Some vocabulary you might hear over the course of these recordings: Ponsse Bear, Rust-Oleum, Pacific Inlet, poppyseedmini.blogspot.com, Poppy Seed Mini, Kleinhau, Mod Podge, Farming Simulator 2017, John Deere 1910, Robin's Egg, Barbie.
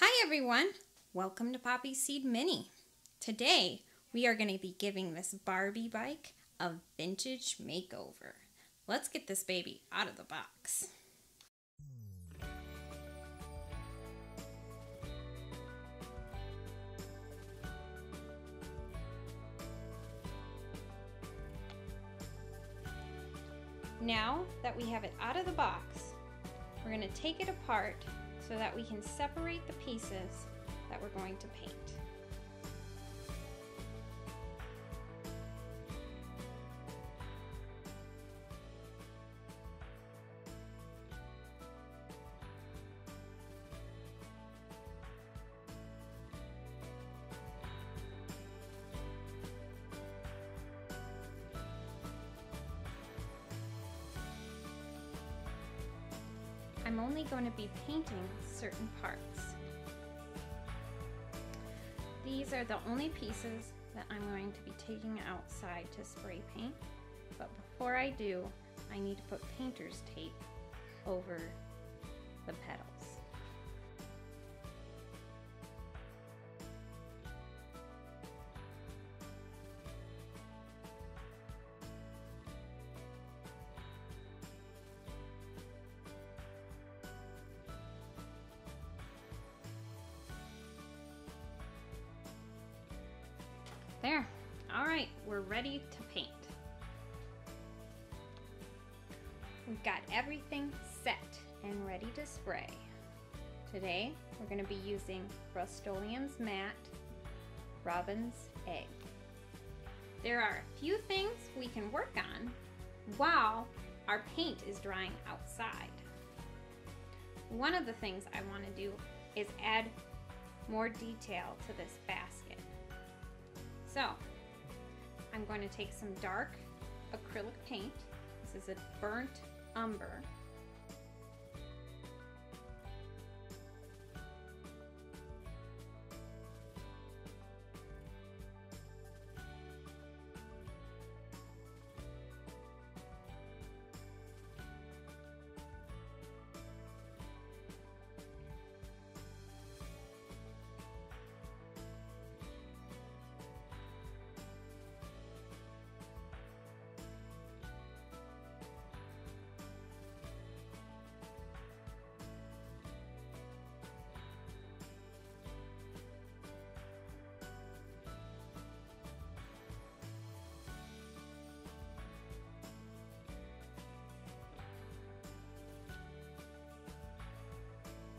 Hi everyone! Welcome to Poppy Seed Mini. Today we are going to be giving this Barbie bike a vintage makeover. Let's get this baby out of the box. Now that we have it out of the box, we're going to take it apart so that we can separate the pieces that we're going to paint. I'm only going to be painting certain parts. These are the only pieces that I'm going to be taking outside to spray paint, but before I do, I need to put painter's tape over the pedals. There. All right, we're ready to paint. We've got everything set and ready to spray. Today, we're going to be using Rust-Oleum's matte Robin's Egg. There are a few things we can work on while our paint is drying outside. One of the things I want to do is add more detail to this basket. So, I'm going to take some dark acrylic paint. This is a burnt umber.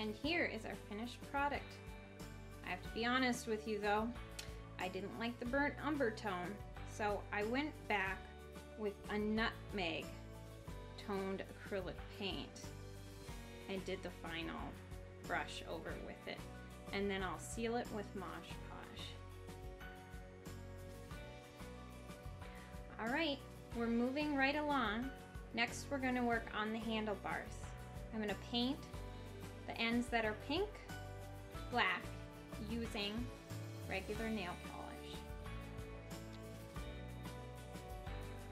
And here is our finished product. I have to be honest with you though, I didn't like the burnt umber tone, so I went back with a nutmeg toned acrylic paint and did the final brush over with it. And then I'll seal it with Mod Podge. All right, we're moving right along. Next, we're gonna work on the handlebars. I'm gonna paint the ends that are pink, black, using regular nail polish.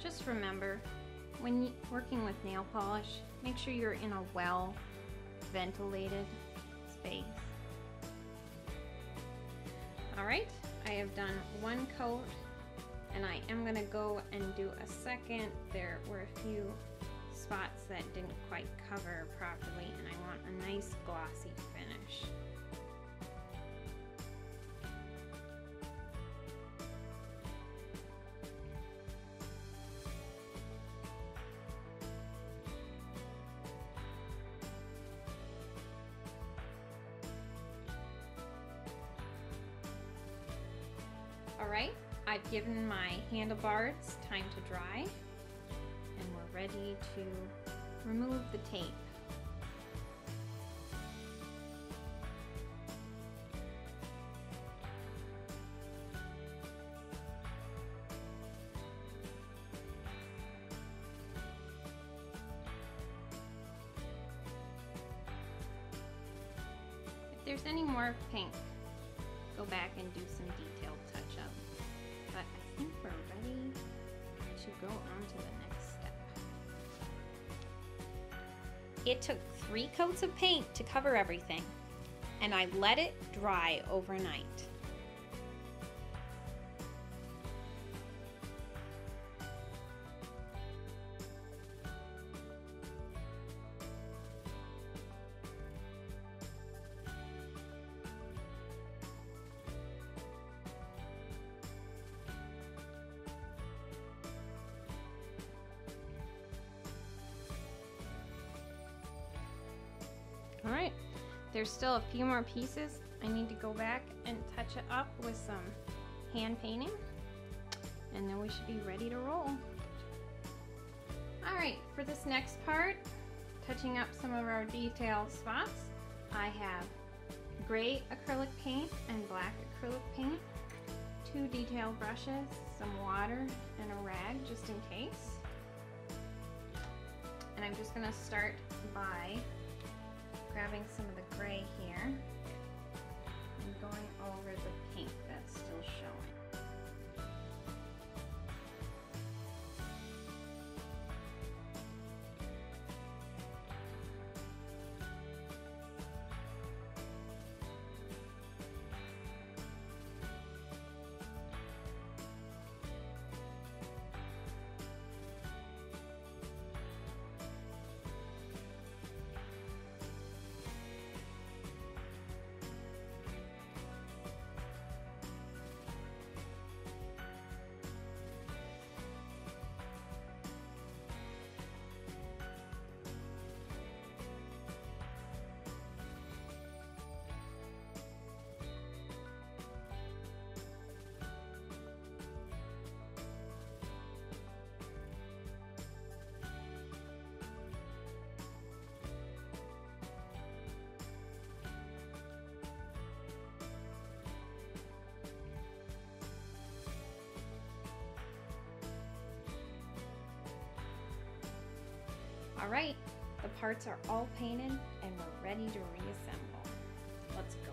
Just remember, when you're working with nail polish, make sure you're in a well-ventilated space. Alright, I have done one coat, and I am going to go and do a second. There were a few spots that didn't quite cover properly, and I want a nice glossy finish. Alright, I've given my handlebars time to dry. Ready to remove the tape. If there's any more pink, go back and do some detailed touch-up. But I think we're ready to go on to the next step. It took 3 coats of paint to cover everything. and I let it dry overnight. All right, there's still a few more pieces. I need to go back and touch it up with some hand painting, and then we should be ready to roll. All right, for this next part, touching up some of our detail spots, I have gray acrylic paint and black acrylic paint, two detail brushes, some water, and a rag just in case. And I'm just gonna start by grabbing some of the gray here and going over the pink that's still showing. All right, the parts are all painted and we're ready to reassemble. Let's go for it.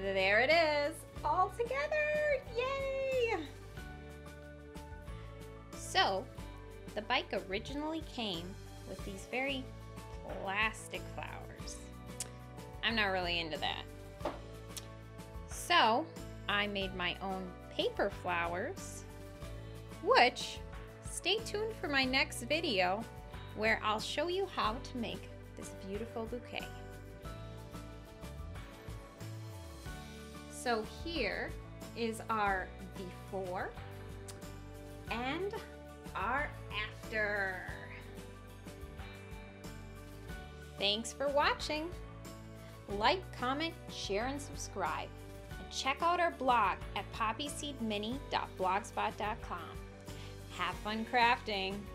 There it is, all together, yay! So, the bike originally came with these very plastic flowers. I'm not really into that. So, I made my own paper flowers, which, stay tuned for my next video where I'll show you how to make this beautiful bouquet. So here is our before and our after. Thanks for watching. Like, comment, share, and subscribe. And check out our blog at poppyseedmini.blogspot.com. Have fun crafting.